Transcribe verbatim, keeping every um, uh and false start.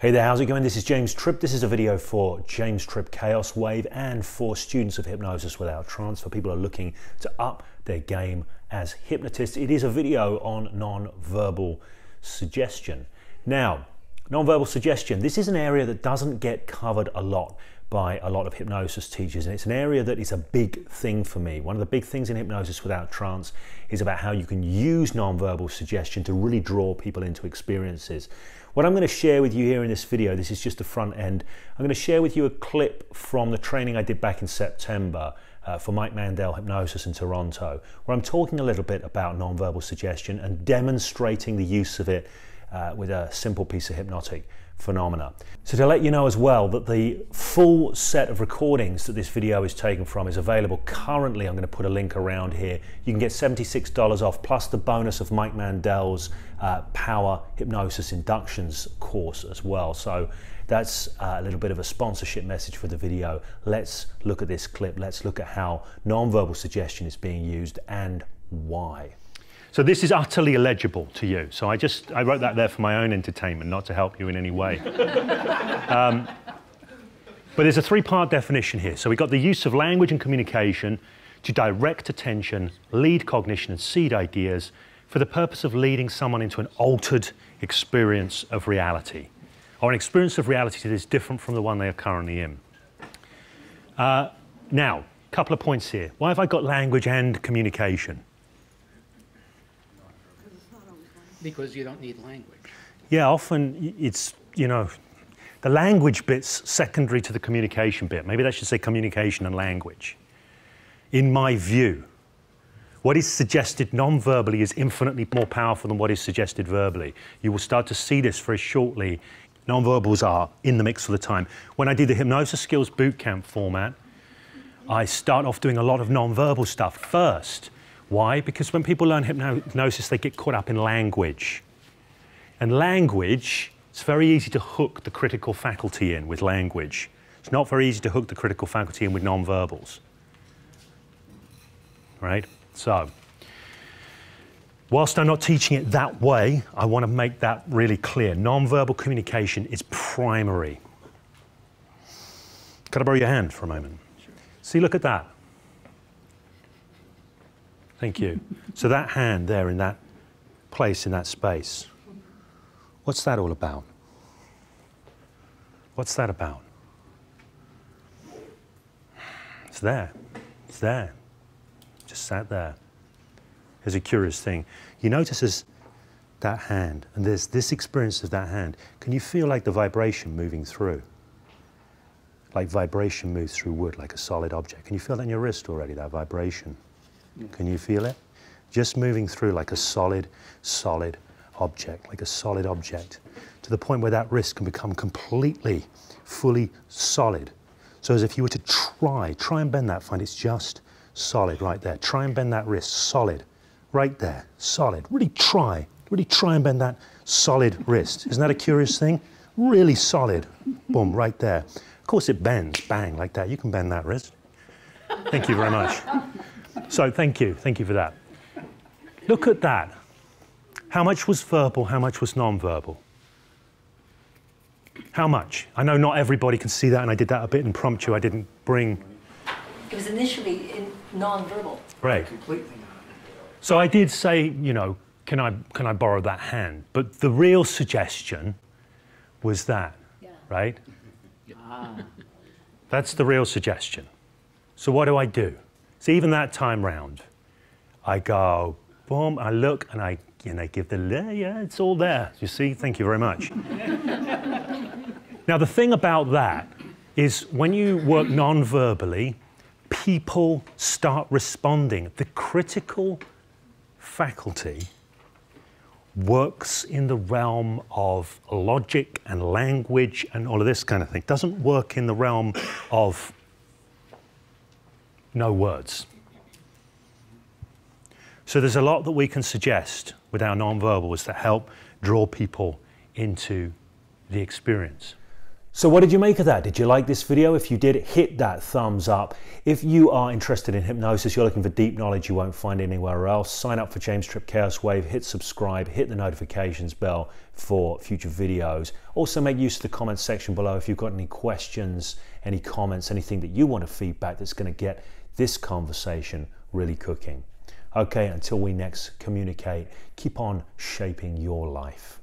Hey there, how's it going? This is James Tripp. This is a video for James Tripp Chaos Wave and for students of Hypnosis Without Trance, for people who are looking to up their game as hypnotists. It is a video on non-verbal suggestion. Now, non-verbal suggestion, this is an area that doesn't get covered a lot by a lot of hypnosis teachers, and it's an area that is a big thing for me. One of the big things in Hypnosis Without Trance is about how you can use non-verbal suggestion to really draw people into experiences. What I'm going to share with you here in this video, this is just the front end, I'm going to share with you a clip from the training I did back in September uh, for Mike Mandel Hypnosis in Toronto, where I'm talking a little bit about non-verbal suggestion and demonstrating the use of it Uh, with a simple piece of hypnotic phenomena. So to let you know as well that the full set of recordings that this video is taken from is available currently. I'm going to put a link around here. You can get seventy-six dollars off plus the bonus of Mike Mandel's uh, Power Hypnosis Inductions course as well. So that's a little bit of a sponsorship message for the video. Let's look at this clip. Let's look at how non-verbal suggestion is being used and why. So this is utterly illegible to you. So I just, I wrote that there for my own entertainment, not to help you in any way. um, but there's a three-part definition here. So we've got the use of language and communication to direct attention, lead cognition and seed ideas for the purpose of leading someone into an altered experience of reality, or an experience of reality that is different from the one they are currently in. Uh, now, a couple of points here. Why have I got language and communication? Because you don't need language. Yeah, often it's, you know, the language bit's secondary to the communication bit. Maybe that should say communication and language. In my view, what is suggested non-verbally is infinitely more powerful than what is suggested verbally. You will start to see this very shortly. Non-verbals are in the mix all the time. When I do the Hypnosis Skills Bootcamp format, I start off doing a lot of non-verbal stuff first. Why? Because when people learn hypnosis, they get caught up in language. And language, it's very easy to hook the critical faculty in with language. It's not very easy to hook the critical faculty in with nonverbals. Right? So, whilst I'm not teaching it that way, I want to make that really clear. Nonverbal communication is primary. Could I borrow your hand for a moment? Sure. See, look at that. Thank you. So that hand there in that place, in that space, what's that all about? What's that about? It's there. It's there. Just sat there. It's a curious thing. You notice there's that hand, and there's this experience of that hand. Can you feel like the vibration moving through? Like vibration moves through wood, like a solid object. Can you feel that in your wrist already, that vibration? Can you feel it? Just moving through like a solid, solid object, like a solid object, to the point where that wrist can become completely, fully solid. So as if you were to try, try and bend that, find it's just solid right there. Try and bend that wrist, solid, right there, solid. Really try, really try and bend that solid wrist. Isn't that a curious thing? Really solid, boom, right there. Of course it bends, bang, like that. You can bend that wrist. Thank you very much. So thank you, thank you for that. Look at that. How much was verbal, how much was non-verbal? How much? I know not everybody can see that, and I did that a bit impromptu, I didn't bring... It was initially in non-verbal. Right. Completely. So I did say, you know, can I, can I borrow that hand? But the real suggestion was that, yeah. Right? Yeah. Ah. That's the real suggestion. So what do I do? So even that time round, I go, boom, I look and I, and I give the, yeah, it's all there. You see, thank you very much. Now the thing about that is when you work non-verbally, people start responding. The critical faculty works in the realm of logic and language and all of this kind of thing. It doesn't work in the realm of no words. So there's a lot that we can suggest with our nonverbals to help draw people into the experience. So what did you make of that? Did you like this video? If you did, hit that thumbs up. If you are interested in hypnosis, you're looking for deep knowledge you won't find anywhere else, sign up for James Tripp Chaos Wave, hit subscribe, hit the notifications bell for future videos. Also make use of the comments section below if you've got any questions, any comments, anything that you want to feedback that's going to get this conversation really cooking. Okay, until we next communicate, keep on shaping your life.